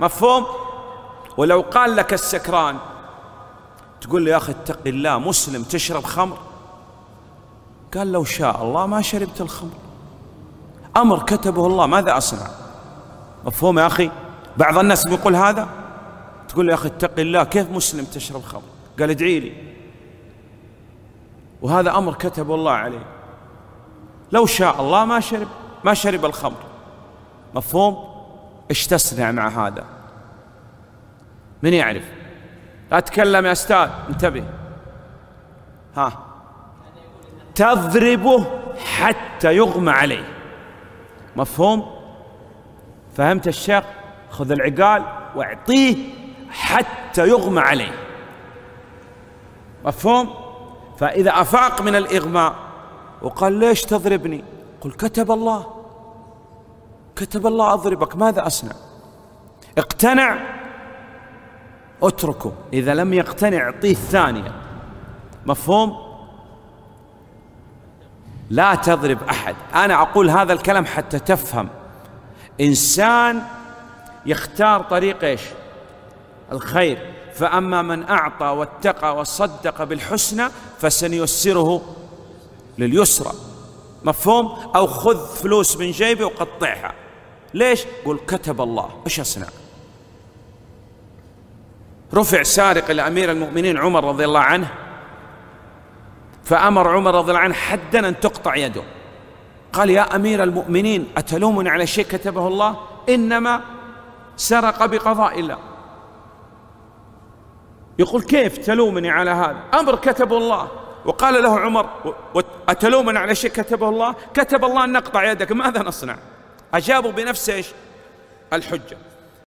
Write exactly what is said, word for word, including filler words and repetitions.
مفهوم؟ ولو قال لك السكران تقول له يا أخي اتق الله، مسلم تشرب خمر؟ قال لو شاء الله ما شربت الخمر، أمر كتبه الله ماذا أصنع؟ مفهوم يا أخي؟ بعض الناس بيقول هذا، تقول له يا أخي اتق الله كيف مسلم تشرب خمر؟ قال ادعي لي، وهذا أمر كتبه الله عليه، لو شاء الله ما شرب ما شرب الخمر. مفهوم؟ ايش تصنع مع هذا؟ من يعرف؟ لا تتكلم يا أستاذ، انتبه. ها، تضربه حتى يغمى عليه. مفهوم؟ فهمت الشيخ؟ خذ العقال واعطيه حتى يغمى عليه. مفهوم؟ فإذا أفاق من الإغماء وقال ليش تضربني؟ قل كتب الله، كتب الله أضربك، ماذا أصنع؟ اقتنع اتركه، إذا لم يقتنع اعطيه الثانية. مفهوم؟ لا تضرب أحد. أنا أقول هذا الكلام حتى تفهم. إنسان يختار طريق إيش؟ الخير. فأما من أعطى واتقى وصدق بالحسنى فسنيسره لليسرى. مفهوم؟ أو خذ فلوس من جيبي وقطعها، ليش؟ قل كتب الله. إيش أصنع؟ رفع سارق إلى أمير المؤمنين عمر رضي الله عنه، فأمر عمر رضي الله عنه حدا أن تقطع يده. قال يا أمير المؤمنين أتلومني على شيء كتبه الله؟ إنما سرق بقضاء الله. يقول كيف تلومني على هذا؟ أمر كتبه الله. وقال له عمر أتلومني على شيء كتبه الله؟ كتب الله أن نقطع يدك، ماذا نصنع؟ أجابوا بنفس إيش؟ الحجة.